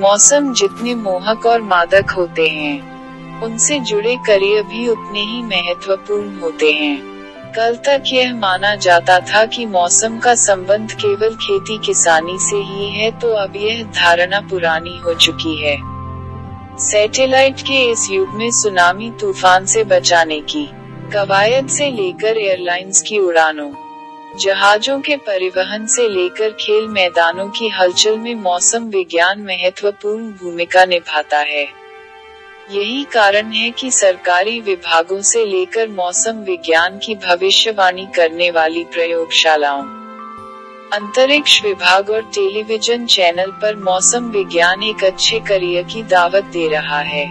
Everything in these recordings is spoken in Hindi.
मौसम जितने मोहक और मादक होते हैं, उनसे जुड़े करियर भी उतने ही महत्वपूर्ण होते हैं। कल तक यह माना जाता था कि मौसम का संबंध केवल खेती किसानी से ही है, तो अब यह धारणा पुरानी हो चुकी है। सैटेलाइट के इस युग में सुनामी, तूफान से बचाने की कवायद से लेकर एयरलाइंस की उड़ानों, जहाजों के परिवहन से लेकर खेल मैदानों की हलचल में मौसम विज्ञान महत्वपूर्ण भूमिका निभाता है। यही कारण है कि सरकारी विभागों से लेकर मौसम विज्ञान की भविष्यवाणी करने वाली प्रयोगशालाओं, अंतरिक्ष विभाग और टेलीविजन चैनल पर मौसम विज्ञान एक अच्छे करियर की दावत दे रहा है।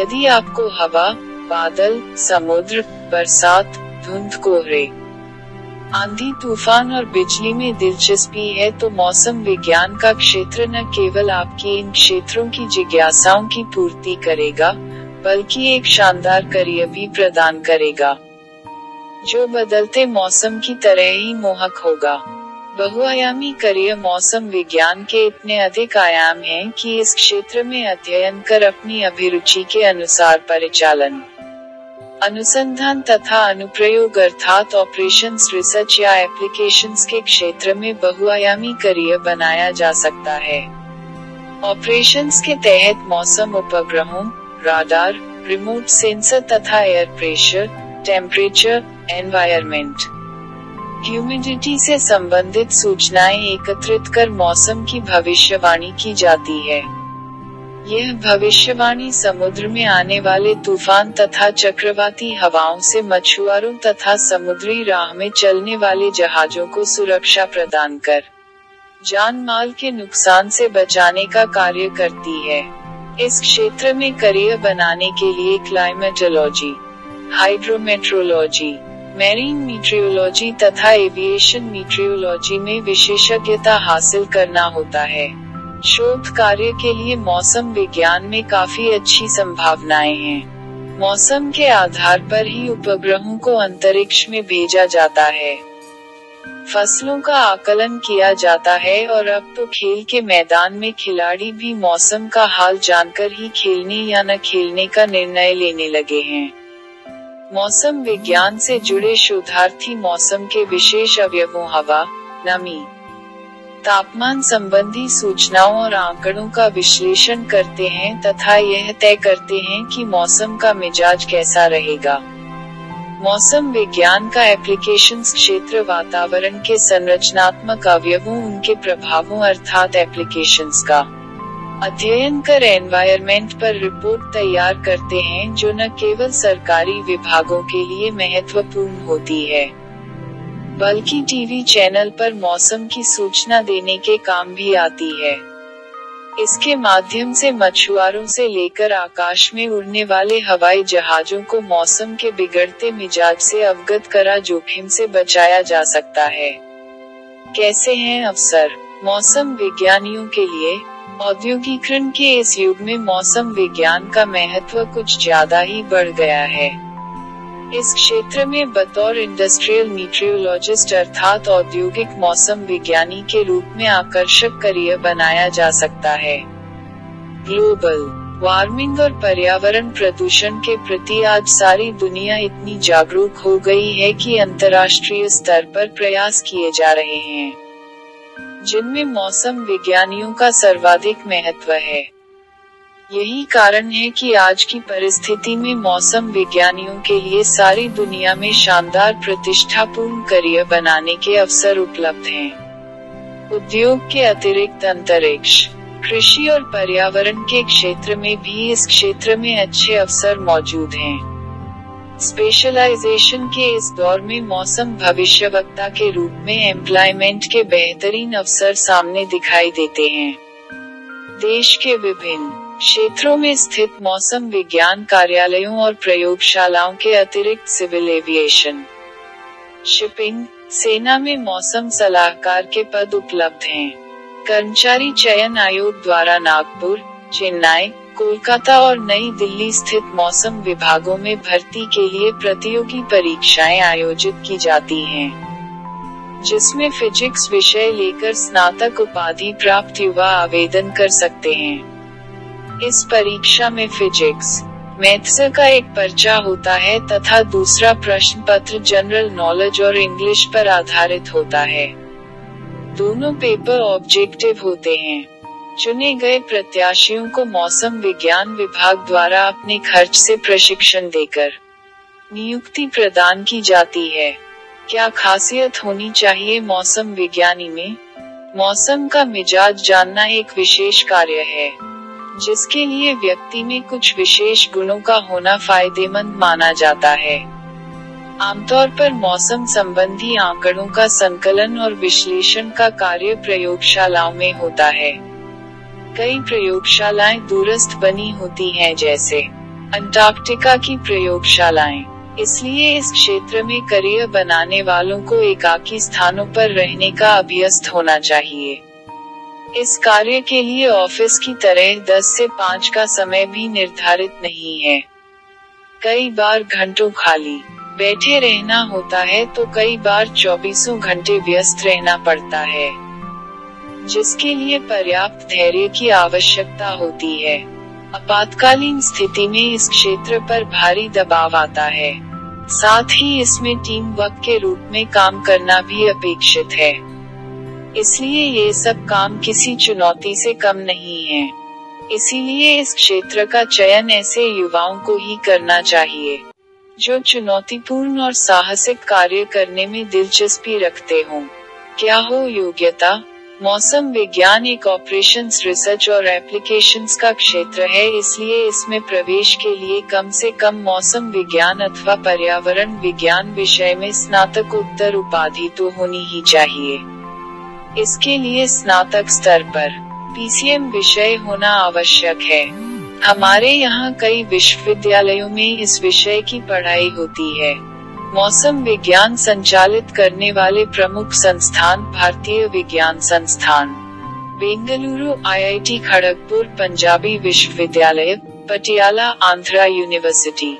यदि आपको हवा, बादल, समुद्र, बरसात, धुंध, कोहरे, आंधी, तूफान और बिजली में दिलचस्पी है, तो मौसम विज्ञान का क्षेत्र न केवल आपकी इन क्षेत्रों की जिज्ञासाओं की पूर्ति करेगा, बल्कि एक शानदार करियर भी प्रदान करेगा, जो बदलते मौसम की तरह ही मोहक होगा। बहुआयामी करियर। मौसम विज्ञान के इतने अधिक आयाम हैं कि इस क्षेत्र में अध्ययन कर अपनी अभिरुचि के अनुसार परिचालन, अनुसंधान तथा अनुप्रयोग अर्थात ऑपरेशंस, रिसर्च या एप्लीकेशंस के क्षेत्र में बहुआयामी करियर बनाया जा सकता है। ऑपरेशंस के तहत मौसम उपग्रहों, राडार, रिमोट सेंसर तथा air pressure, temperature, environment, humidity से संबंधित सूचनाएं एकत्रित कर मौसम की भविष्यवाणी की जाती है। यह भविष्यवाणी समुद्र में आने वाले तूफान तथा चक्रवाती हवाओं से मछुआरों तथा समुद्री राह में चलने वाले जहाजों को सुरक्षा प्रदान कर जान माल के नुकसान से बचाने का कार्य करती है। इस क्षेत्र में करियर बनाने के लिए क्लाइमेटोलॉजी, हाइड्रोमेट्रोलॉजी, मैरीन मीट्रियोलॉजी तथा एविएशन मीट्रियोलॉजी में विशेषज्ञता हासिल करना होता है। शोध कार्य के लिए मौसम विज्ञान में काफी अच्छी संभावनाएं हैं। मौसम के आधार पर ही उपग्रहों को अंतरिक्ष में भेजा जाता है, फसलों का आकलन किया जाता है और अब तो खेल के मैदान में खिलाड़ी भी मौसम का हाल जानकर ही खेलने या न खेलने का निर्णय लेने लगे हैं। मौसम विज्ञान से जुड़े शोधार्थी मौसम के विशेष अवयवों, हवा, नमी, तापमान संबंधी सूचनाओं और आंकड़ों का विश्लेषण करते हैं तथा यह तय करते हैं कि मौसम का मिजाज कैसा रहेगा। मौसम विज्ञान का एप्लीकेशंस क्षेत्र वातावरण के संरचनात्मक अवयवों, उनके प्रभावों अर्थात एप्लीकेशंस का अध्ययन कर एनवायरमेंट पर रिपोर्ट तैयार करते हैं, जो न केवल सरकारी विभागों के लिए महत्वपूर्ण होती है, बल्कि टीवी चैनल पर मौसम की सूचना देने के काम भी आती है। इसके माध्यम से मछुआरों से लेकर आकाश में उड़ने वाले हवाई जहाजों को मौसम के बिगड़ते मिजाज से अवगत करा जोखिम से बचाया जा सकता है। कैसे हैं अवसर। मौसम विज्ञानियों के लिए औद्योगिकरण के इस युग में मौसम विज्ञान का महत्व कुछ ज्यादा ही बढ़ गया है। इस क्षेत्र में बतौर इंडस्ट्रियल मीट्रियोलॉजिस्ट अर्थात औद्योगिक मौसम विज्ञानी के रूप में आकर्षक करियर बनाया जा सकता है। ग्लोबल वार्मिंग और पर्यावरण प्रदूषण के प्रति आज सारी दुनिया इतनी जागरूक हो गई है कि अंतर्राष्ट्रीय स्तर पर प्रयास किए जा रहे हैं, जिनमें मौसम विज्ञानियों का सर्वाधिक महत्व है। यही कारण है कि आज की परिस्थिति में मौसम विज्ञानियों के लिए सारी दुनिया में शानदार प्रतिष्ठापूर्ण करियर बनाने के अवसर उपलब्ध हैं। उद्योग के अतिरिक्त अंतरिक्ष, कृषि और पर्यावरण के क्षेत्र में भी इस क्षेत्र में अच्छे अवसर मौजूद हैं। स्पेशलाइजेशन के इस दौर में मौसम भविष्यवक्ता के रूप में एम्प्लॉयमेंट के बेहतरीन अवसर सामने दिखाई देते हैं। देश के विभिन्न क्षेत्रों में स्थित मौसम विज्ञान कार्यालयों और प्रयोगशालाओं के अतिरिक्त सिविल एविएशन, शिपिंग, सेना में मौसम सलाहकार के पद उपलब्ध हैं। कर्मचारी चयन आयोग द्वारा नागपुर, चेन्नई, कोलकाता और नई दिल्ली स्थित मौसम विभागों में भर्ती के लिए प्रतियोगी परीक्षाएं आयोजित की जाती हैं। जिसमें फिजिक्स विषय लेकर स्नातक उपाधि प्राप्त युवा आवेदन कर सकते हैं। इस परीक्षा में फिजिक्स मैथ्स का एक पर्चा होता है तथा दूसरा प्रश्न पत्र जनरल नॉलेज और इंग्लिश पर आधारित होता है। दोनों पेपर ऑब्जेक्टिव होते हैं। चुने गए प्रत्याशियों को मौसम विज्ञान विभाग द्वारा अपने खर्च से प्रशिक्षण देकर नियुक्ति प्रदान की जाती है। क्या खासियत होनी चाहिए मौसम विज्ञानी में? मौसम का मिजाज जानना एक विशेष कार्य है, जिसके लिए व्यक्ति में कुछ विशेष गुणों का होना फायदेमंद माना जाता है। आमतौर पर मौसम संबंधी आंकड़ों का संकलन और विश्लेषण का कार्य प्रयोगशालाओं में होता है। कई प्रयोगशालाएं दूरस्थ बनी होती हैं, जैसे अंटार्कटिका की प्रयोगशालाएं। इसलिए इस क्षेत्र में करियर बनाने वालों को एकाकी स्थानों पर रहने का अभ्यस्त होना चाहिए। इस कार्य के लिए ऑफिस की तरह 10 से 5 का समय भी निर्धारित नहीं है। कई बार घंटों खाली बैठे रहना होता है तो कई बार 24 घंटे व्यस्त रहना पड़ता है, जिसके लिए पर्याप्त धैर्य की आवश्यकता होती है। आपातकालीन स्थिति में इस क्षेत्र पर भारी दबाव आता है। साथ ही इसमें टीम वर्क के रूप में काम करना भी अपेक्षित है। इसलिए ये सब काम किसी चुनौती से कम नहीं है। इसीलिए इस क्षेत्र का चयन ऐसे युवाओं को ही करना चाहिए जो चुनौतीपूर्ण और साहसिक कार्य करने में दिलचस्पी रखते हों। क्या हो योग्यता? मौसम विज्ञान एक ऑपरेशंस रिसर्च और एप्लीकेशंस का क्षेत्र है, इसलिए इसमें प्रवेश के लिए कम से कम मौसम विज्ञान अथवा पर्यावरण विज्ञान विषय में स्नातकोत्तर उपाधि तो होनी ही चाहिए। इसके लिए स्नातक स्तर पर PCM विषय होना आवश्यक है। हमारे यहाँ कई विश्वविद्यालयों में इस विषय की पढ़ाई होती है। मौसम विज्ञान संचालित करने वाले प्रमुख संस्थान भारतीय विज्ञान संस्थान बेंगलुरु, IIT खड़गपुर, पंजाबी विश्वविद्यालय, पटियाला आंध्रा यूनिवर्सिटी,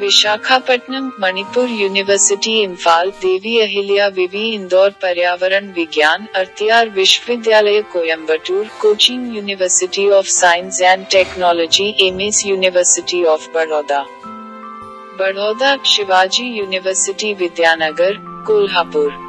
विशाखापट्टनम, मणिपुर यूनिवर्सिटी, इम्फाल, देवी अहिल्या विवि, इंदौर पर्यावरण विज्ञान, अरतियार विश्वविद्यालय, Coimbatore, Cochin university of science and technology, MS university of Baroda, Shivaji university Vidyanagar, Kolhapur.